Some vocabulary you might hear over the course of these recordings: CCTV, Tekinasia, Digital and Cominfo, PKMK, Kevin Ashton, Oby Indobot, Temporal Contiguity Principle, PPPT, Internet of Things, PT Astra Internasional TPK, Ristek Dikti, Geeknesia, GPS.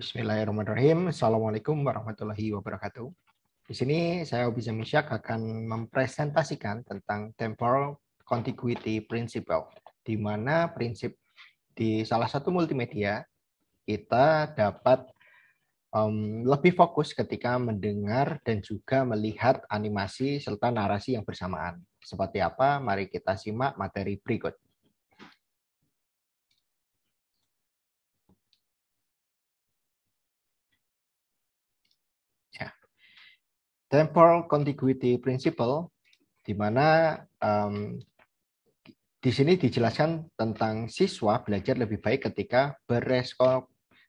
Bismillahirrahmanirrahim. Assalamualaikum warahmatullahi wabarakatuh. Di sini saya Oby Indobot akan mempresentasikan tentang Temporal Contiguity Principle, di mana prinsip di salah satu multimedia kita dapat lebih fokus ketika mendengar dan juga melihat animasi serta narasi yang bersamaan. Seperti apa? Mari kita simak materi berikut. Temporal Contiguity Principle, di mana di sini dijelaskan tentang siswa belajar lebih baik ketika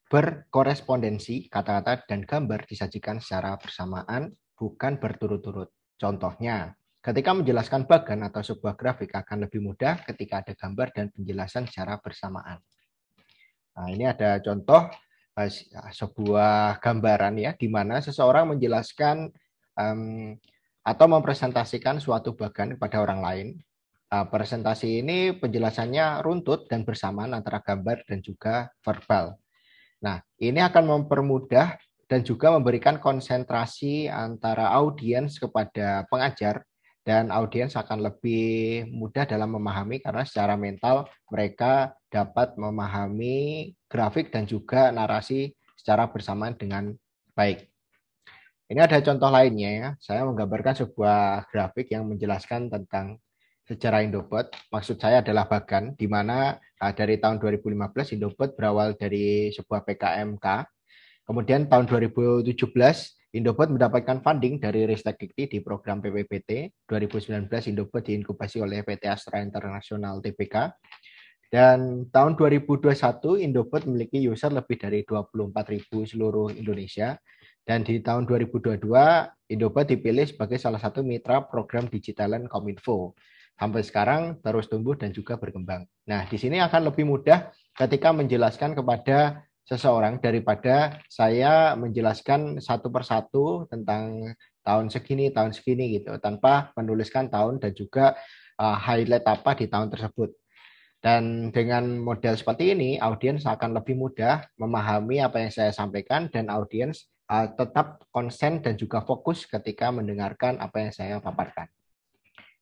berkorespondensi, kata-kata dan gambar disajikan secara bersamaan, bukan berturut-turut. Contohnya, ketika menjelaskan bagan atau sebuah grafik akan lebih mudah ketika ada gambar dan penjelasan secara bersamaan. Nah, ini ada contoh sebuah gambaran ya, di mana seseorang menjelaskan atau mempresentasikan suatu bagan kepada orang lain. Presentasi ini penjelasannya runtut dan bersamaan antara gambar dan juga verbal. Nah, ini akan mempermudah dan juga memberikan konsentrasi antara audiens kepada pengajar, dan audiens akan lebih mudah dalam memahami karena secara mental mereka dapat memahami grafik dan juga narasi secara bersamaan dengan baik. Ini ada contoh lainnya ya. Saya menggambarkan sebuah grafik yang menjelaskan tentang sejarah Indobot. Maksud saya adalah bagan, di mana dari tahun 2015 Indobot berawal dari sebuah PKMK. Kemudian tahun 2017 Indobot mendapatkan funding dari Ristek Dikti di program PPPT. 2019 Indobot diinkubasi oleh PT Astra Internasional TPK. Dan tahun 2021 Indobot memiliki user lebih dari 24.000 seluruh Indonesia. Dan di tahun 2022, Indobot dipilih sebagai salah satu mitra program Digital and Cominfo. Sampai sekarang terus tumbuh dan juga berkembang. Nah, di sini akan lebih mudah ketika menjelaskan kepada seseorang daripada saya menjelaskan satu persatu tentang tahun segini gitu, tanpa menuliskan tahun dan juga highlight apa di tahun tersebut. Dan dengan model seperti ini, audiens akan lebih mudah memahami apa yang saya sampaikan, dan audiens tetap konsen dan juga fokus ketika mendengarkan apa yang saya paparkan.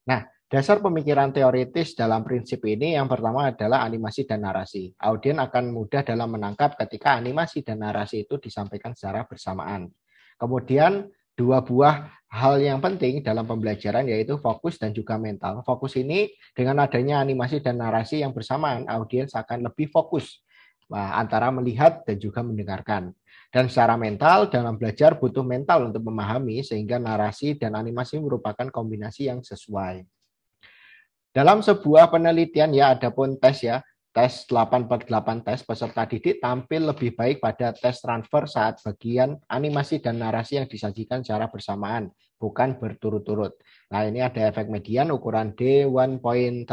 Nah, dasar pemikiran teoritis dalam prinsip ini yang pertama adalah animasi dan narasi. Audiens akan mudah dalam menangkap ketika animasi dan narasi itu disampaikan secara bersamaan. Kemudian dua buah hal yang penting dalam pembelajaran yaitu fokus dan juga mental. Fokus ini dengan adanya animasi dan narasi yang bersamaan, audiens akan lebih fokus antara melihat dan juga mendengarkan. Dan secara mental, dalam belajar butuh mental untuk memahami, sehingga narasi dan animasi merupakan kombinasi yang sesuai. Dalam sebuah penelitian, ya, ada pun tes ya, tes 8/8 tes, peserta didik tampil lebih baik pada tes transfer saat bagian animasi dan narasi yang disajikan secara bersamaan, bukan berturut-turut. Nah, ini ada efek median ukuran D1.31.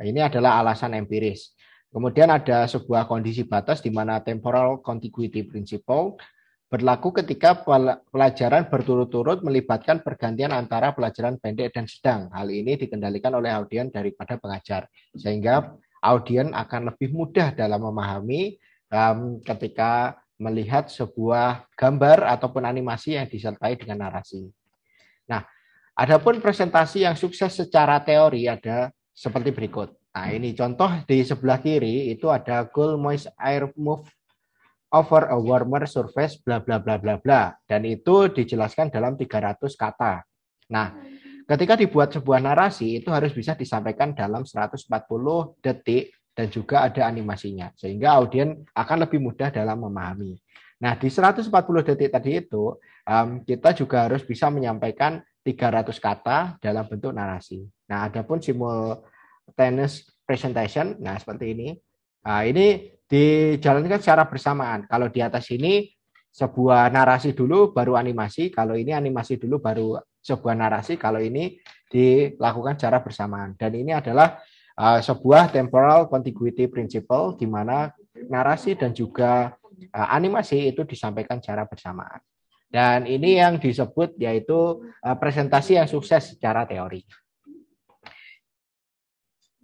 Nah, ini adalah alasan empiris. Kemudian ada sebuah kondisi batas di mana temporal contiguity principle berlaku ketika pelajaran berturut-turut melibatkan pergantian antara pelajaran pendek dan sedang. Hal ini dikendalikan oleh audiens daripada pengajar, sehingga audiens akan lebih mudah dalam memahami ketika melihat sebuah gambar ataupun animasi yang disertai dengan narasi. Nah, adapun presentasi yang sukses secara teori ada seperti berikut. Nah, ini contoh di sebelah kiri itu ada cool moist air move over a warmer surface bla bla bla bla bla, dan itu dijelaskan dalam 300 kata. Nah, ketika dibuat sebuah narasi itu harus bisa disampaikan dalam 140 detik dan juga ada animasinya, sehingga audiens akan lebih mudah dalam memahami. Nah, di 140 detik tadi itu kita juga harus bisa menyampaikan 300 kata dalam bentuk narasi. Nah, adapun simultaneous presentation, nah seperti ini. Nah, ini dijalankan secara bersamaan. Kalau di atas ini sebuah narasi dulu baru animasi, kalau ini animasi dulu baru sebuah narasi, kalau ini dilakukan secara bersamaan. Dan ini adalah sebuah temporal contiguity principle, di mana narasi dan juga animasi itu disampaikan secara bersamaan. Dan ini yang disebut yaitu presentasi yang sukses secara teori.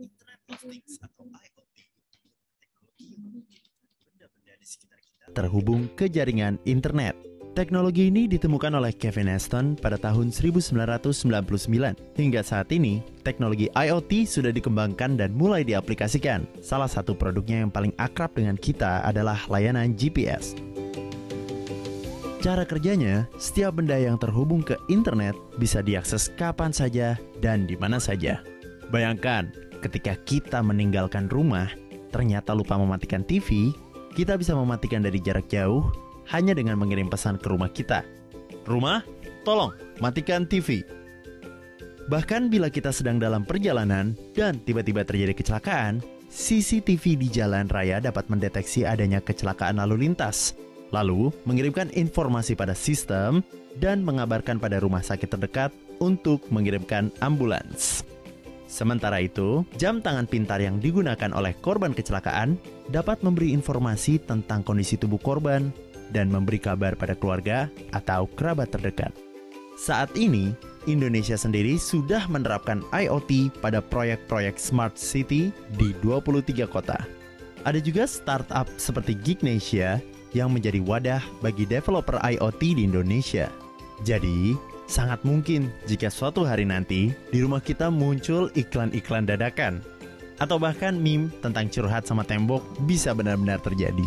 Internet of Things atau IoT, teknologi yang mungkin benda-benda di sekitar kita terhubung ke jaringan internet. Teknologi ini ditemukan oleh Kevin Ashton pada tahun 1999. Hingga saat ini, teknologi IoT sudah dikembangkan dan mulai diaplikasikan. Salah satu produknya yang paling akrab dengan kita adalah layanan GPS. Cara kerjanya, setiap benda yang terhubung ke internet bisa diakses kapan saja dan di mana saja. Bayangkan, ketika kita meninggalkan rumah, ternyata lupa mematikan TV, kita bisa mematikan dari jarak jauh, hanya dengan mengirim pesan ke rumah kita. Rumah, tolong matikan TV. Bahkan bila kita sedang dalam perjalanan dan tiba-tiba terjadi kecelakaan, CCTV di jalan raya dapat mendeteksi adanya kecelakaan lalu lintas, lalu mengirimkan informasi pada sistem dan mengabarkan pada rumah sakit terdekat untuk mengirimkan ambulans. Sementara itu, jam tangan pintar yang digunakan oleh korban kecelakaan dapat memberi informasi tentang kondisi tubuh korban dan memberi kabar pada keluarga atau kerabat terdekat. Saat ini, Indonesia sendiri sudah menerapkan IoT pada proyek-proyek Smart City di 23 kota. Ada juga startup seperti Geeknesia yang menjadi wadah bagi developer IoT di Indonesia. Jadi, sangat mungkin jika suatu hari nanti di rumah kita muncul iklan-iklan dadakan, atau bahkan meme tentang curhat sama tembok bisa benar-benar terjadi.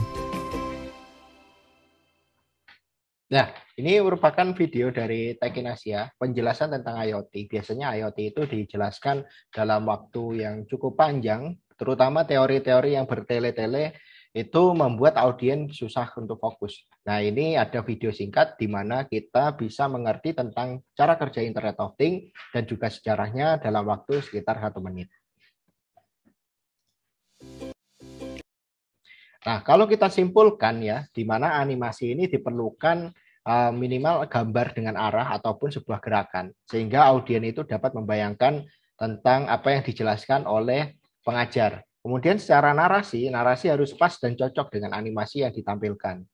Nah, ini merupakan video dari Tekinasia, penjelasan tentang IoT. Biasanya IoT itu dijelaskan dalam waktu yang cukup panjang, terutama teori-teori yang bertele-tele itu membuat audiens susah untuk fokus. Nah, ini ada video singkat di mana kita bisa mengerti tentang cara kerja Internet of Things dan juga sejarahnya dalam waktu sekitar 1 menit. Nah, kalau kita simpulkan ya, di mana animasi ini diperlukan minimal gambar dengan arah ataupun sebuah gerakan, sehingga audiens itu dapat membayangkan tentang apa yang dijelaskan oleh pengajar. Kemudian secara narasi harus pas dan cocok dengan animasi yang ditampilkan.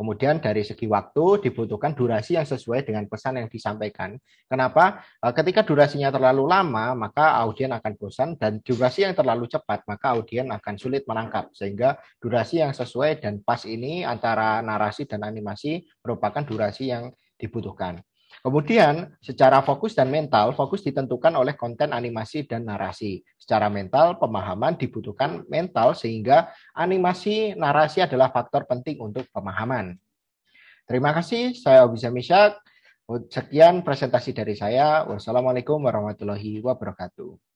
Kemudian dari segi waktu dibutuhkan durasi yang sesuai dengan pesan yang disampaikan. Kenapa? Ketika durasinya terlalu lama, maka audiens akan bosan, dan durasi yang terlalu cepat, maka audiens akan sulit menangkap. Sehingga durasi yang sesuai dan pas ini antara narasi dan animasi merupakan durasi yang dibutuhkan. Kemudian secara fokus dan mental, fokus ditentukan oleh konten animasi dan narasi. Secara mental, pemahaman dibutuhkan mental sehingga animasi narasi adalah faktor penting untuk pemahaman. Terima kasih, saya Oby Indobot. Sekian presentasi dari saya. Wassalamualaikum warahmatullahi wabarakatuh.